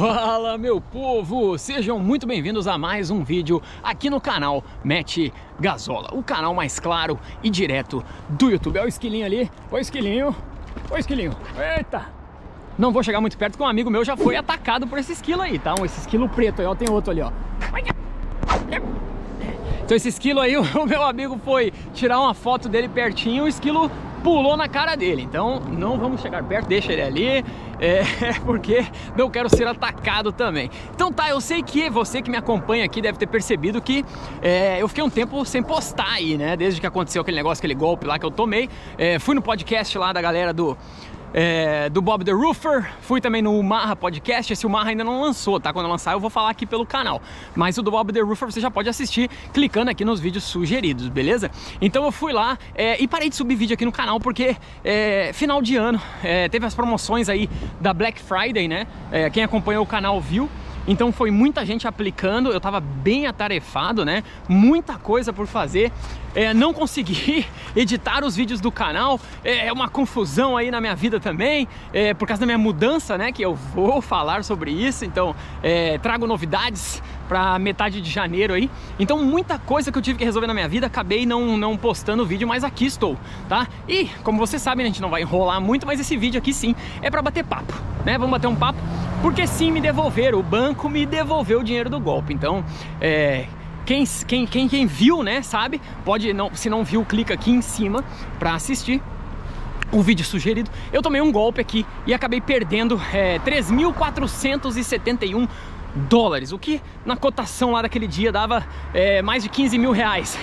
Fala, meu povo! Sejam muito bem-vindos a mais um vídeo aqui no canal Mateus Gazola, o canal mais claro e direto do YouTube. Olha o esquilinho ali, oi esquilinho, oi esquilinho, eita! Não vou chegar muito perto porque um amigo meu já foi atacado por esse esquilo aí, tá? Esse esquilo preto aí, ó, tem outro ali, ó. Então esse esquilo aí, o meu amigo foi tirar uma foto dele pertinho, o esquilo pulou na cara dele, então não vamos chegar perto, deixa ele ali, porque não quero ser atacado também. Então tá, eu sei que você que me acompanha aqui deve ter percebido que eu fiquei um tempo sem postar aí, né, desde que aconteceu aquele negócio, aquele golpe lá que eu tomei. Fui no podcast lá da galera do Bob the Roofer, fui também no Marra Podcast. Esse o Marra ainda não lançou, tá? Quando lançar eu vou falar aqui pelo canal, mas o do Bob the Roofer você já pode assistir clicando aqui nos vídeos sugeridos, beleza? Então eu fui lá e parei de subir vídeo aqui no canal porque final de ano teve as promoções aí da Black Friday, né? Quem acompanhou o canal viu. Então foi muita gente aplicando, eu tava bem atarefado, né? Muita coisa por fazer, não consegui editar os vídeos do canal, é uma confusão aí na minha vida também, por causa da minha mudança, né? Que eu vou falar sobre isso, então trago novidades pra metade de janeiro aí. Então muita coisa que eu tive que resolver na minha vida, acabei não postando o vídeo, mas aqui estou, tá? E como vocês sabem, a gente não vai enrolar muito, mas esse vídeo aqui sim é pra bater papo, né? Vamos bater um papo. Porque sim, me devolveram, o banco me devolveu o dinheiro do golpe. Então, quem viu, né, sabe, pode, se não viu, clica aqui em cima para assistir o vídeo sugerido. Eu tomei um golpe aqui e acabei perdendo $3.471, o que na cotação lá daquele dia dava mais de 15 mil reais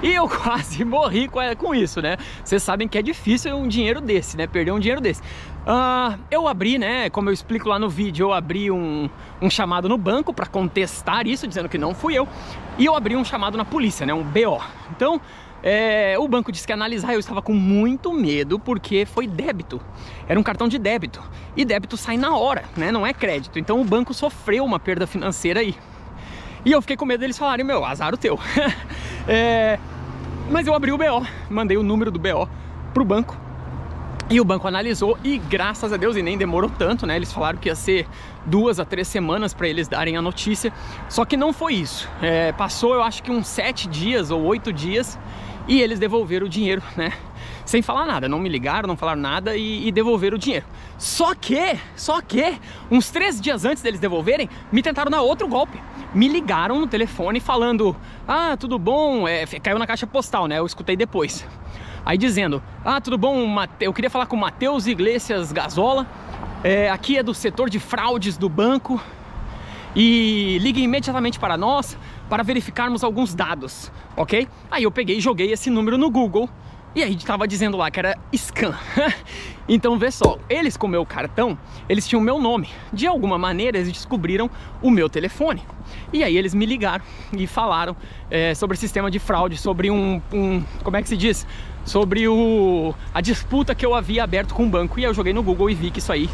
e eu quase morri com isso, né? Vocês sabem que é difícil um dinheiro desse, né? Perder um dinheiro desse. Eu abri, né, como eu explico lá no vídeo, eu abri um chamado no banco para contestar isso, dizendo que não fui eu, e eu abri um chamado na polícia, né, um BO. Então o banco disse que ia analisar. Eu estava com muito medo porque foi débito, era um cartão de débito, e débito sai na hora, né, não é crédito. Então o banco sofreu uma perda financeira aí e eu fiquei com medo deles falarem, meu, azar o teu. Mas eu abri o BO, mandei o número do BO pro banco e o banco analisou, e graças a Deus, e nem demorou tanto, né? Eles falaram que ia ser 2 a 3 semanas para eles darem a notícia, só que não foi isso. Passou, eu acho que uns 7 dias ou 8 dias e eles devolveram o dinheiro, né? Sem falar nada, não me ligaram, não falaram nada e devolveram o dinheiro. Só que, uns 3 dias antes deles devolverem, me tentaram dar outro golpe. Me ligaram no telefone falando, ah, tudo bom, caiu na caixa postal, né? Eu escutei depois. Aí dizendo, ah, tudo bom, eu queria falar com o Mateus Iglesias Gazola, aqui é do setor de fraudes do banco, e ligue imediatamente para nós para verificarmos alguns dados, ok? Aí eu peguei e joguei esse número no Google, e aí tava dizendo lá que era scam. Então vê só, eles com o meu cartão, eles tinham o meu nome. De alguma maneira eles descobriram o meu telefone. E aí eles me ligaram e falaram sobre sistema de fraude, sobre como é que se diz? Sobre a disputa que eu havia aberto com o banco. E aí eu joguei no Google e vi que isso aí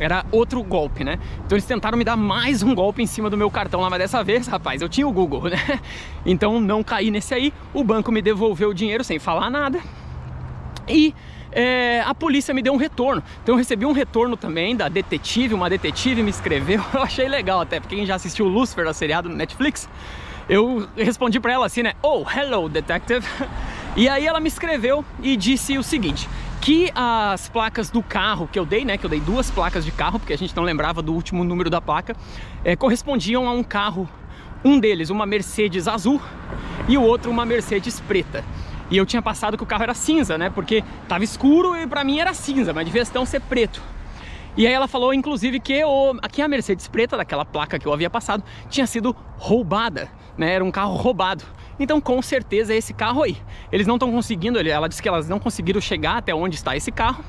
era outro golpe, né? Então eles tentaram me dar mais um golpe em cima do meu cartão lá, mas dessa vez, rapaz, eu tinha o Google, né? Então não caí nesse aí, o banco me devolveu o dinheiro sem falar nada e a polícia me deu um retorno. Então eu recebi um retorno também da detetive, uma detetive me escreveu, eu achei legal até, porque quem já assistiu o Lucifer, a seriado no Netflix, eu respondi pra ela assim, né? Oh, hello, detective. E aí ela me escreveu e disse o seguinte, que as placas do carro que eu dei, né, que eu dei 2 placas de carro, porque a gente não lembrava do último número da placa, correspondiam a um carro, um deles uma Mercedes azul e o outro uma Mercedes preta. E eu tinha passado que o carro era cinza, né, porque tava escuro e pra mim era cinza, mas devia ser preto. E aí ela falou, inclusive, que a Mercedes preta, daquela placa que eu havia passado, tinha sido roubada, né, era um carro roubado. Então com certeza é esse carro aí. Eles não estão conseguindo, ela disse que elas não conseguiram chegar até onde está esse carro,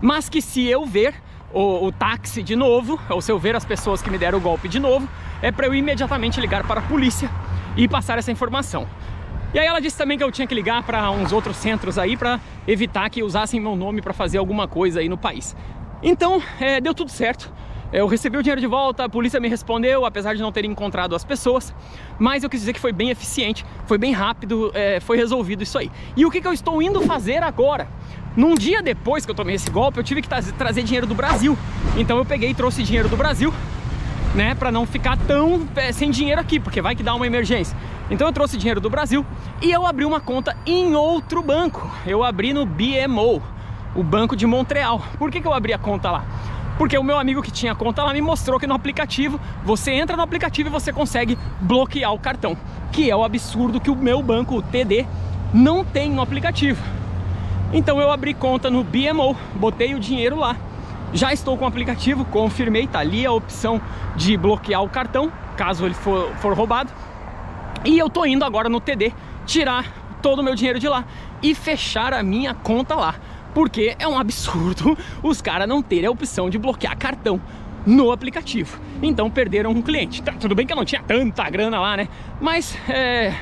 mas que se eu ver o táxi de novo, ou se eu ver as pessoas que me deram o golpe de novo, é para eu imediatamente ligar para a polícia e passar essa informação. E aí ela disse também que eu tinha que ligar para uns outros centros aí para evitar que usassem meu nome para fazer alguma coisa aí no país. Então deu tudo certo. Eu recebi o dinheiro de volta, a polícia me respondeu, apesar de não ter encontrado as pessoas, mas eu quis dizer que foi bem eficiente, foi bem rápido, foi resolvido isso aí. E o que eu estou indo fazer agora? Num dia depois que eu tomei esse golpe, eu tive que trazer dinheiro do Brasil. Então eu peguei e trouxe dinheiro do Brasil, né, pra não ficar tão sem dinheiro aqui, porque vai que dá uma emergência. Então eu trouxe dinheiro do Brasil e eu abri uma conta em outro banco. Eu abri no BMO, o Banco de Montreal. Por que eu abri a conta lá? Porque o meu amigo que tinha conta lá me mostrou que no aplicativo, você entra no aplicativo e você consegue bloquear o cartão, que é o absurdo que o meu banco, o TD, não tem no aplicativo. Então eu abri conta no BMO, botei o dinheiro lá, já estou com o aplicativo, confirmei, tá ali a opção de bloquear o cartão, caso ele for roubado. E eu tô indo agora no TD tirar todo o meu dinheiro de lá e fechar a minha conta lá. Porque é um absurdo os caras não terem a opção de bloquear cartão no aplicativo. Então perderam um cliente. Tá, tudo bem que eu não tinha tanta grana lá, né? Mas é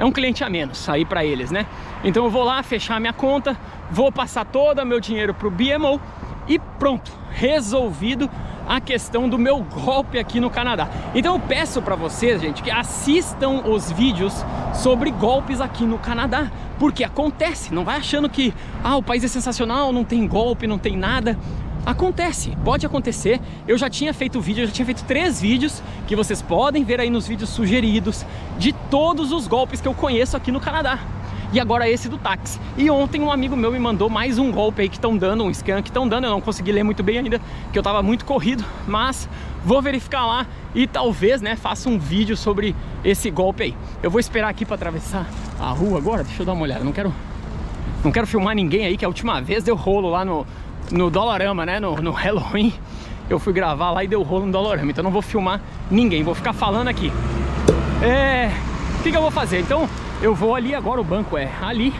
um cliente a menos aí pra eles, né? Então eu vou lá fechar minha conta, vou passar todo o meu dinheiro pro BMO e pronto, resolvido a questão do meu golpe aqui no Canadá. Então eu peço pra vocês, gente, que assistam os vídeos sobre golpes aqui no Canadá, porque acontece, não vai achando que o país é sensacional, não tem golpe, não tem nada. Acontece, pode acontecer. Eu já tinha feito vídeo, eu já tinha feito 3 vídeos que vocês podem ver aí nos vídeos sugeridos de todos os golpes que eu conheço aqui no Canadá. E agora esse do táxi. E ontem um amigo meu me mandou mais um golpe aí que estão dando, um scam que estão dando. Eu não consegui ler muito bem ainda, que eu tava muito corrido, mas vou verificar lá e talvez, né, faça um vídeo sobre esse golpe aí. Eu vou esperar aqui pra atravessar a rua agora, deixa eu dar uma olhada. Não quero filmar ninguém aí, que a última vez deu rolo lá no Dollarama, né, no Halloween. Eu fui gravar lá e deu rolo no Dollarama, então não vou filmar ninguém, vou ficar falando aqui. O que eu vou fazer? Então eu vou ali agora, o banco é ali.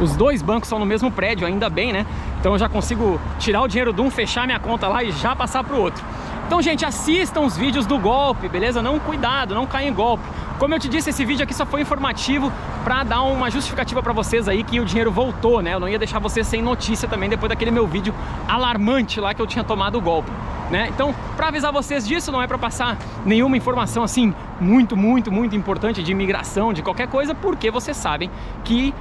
Os 2 bancos são no mesmo prédio, ainda bem, né? Então eu já consigo tirar o dinheiro de um, fechar minha conta lá e já passar pro outro. Então, gente, assistam os vídeos do golpe, beleza? Cuidado, não caia em golpe. Como eu te disse, esse vídeo aqui só foi informativo pra dar uma justificativa pra vocês aí que o dinheiro voltou, né? Eu não ia deixar vocês sem notícia também depois daquele meu vídeo alarmante lá que eu tinha tomado o golpe, né? Então, pra avisar vocês disso, não é pra passar nenhuma informação assim muito importante de imigração, de qualquer coisa, porque vocês sabem que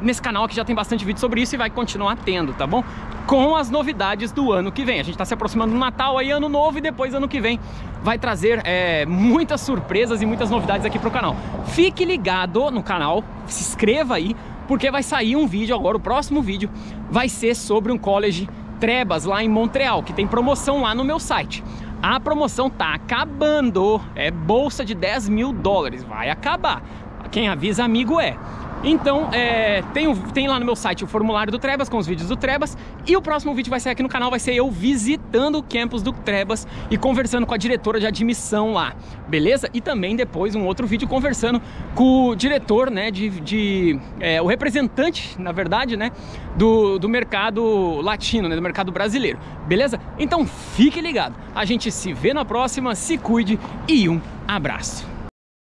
nesse canal aqui já tem bastante vídeo sobre isso e vai continuar tendo, tá bom? Com as novidades do ano que vem. A gente tá se aproximando do Natal aí, ano novo, e depois ano que vem vai trazer muitas surpresas e muitas novidades aqui pro canal. Fique ligado no canal, se inscreva aí, porque vai sair um vídeo agora, o próximo vídeo vai ser sobre um college Trebas lá em Montreal, que tem promoção lá no meu site. A promoção tá acabando, é bolsa de $10.000, vai acabar. Quem avisa amigo é. Então, tem lá no meu site o formulário do Trebas, com os vídeos do Trebas. E o próximo vídeo vai sair aqui no canal, vai ser eu visitando o campus do Trebas e conversando com a diretora de admissão lá, beleza? E também depois um outro vídeo conversando com o diretor, né, o representante, na verdade, né, do mercado latino, né, do mercado brasileiro, beleza? Então, fique ligado, a gente se vê na próxima, se cuide e um abraço!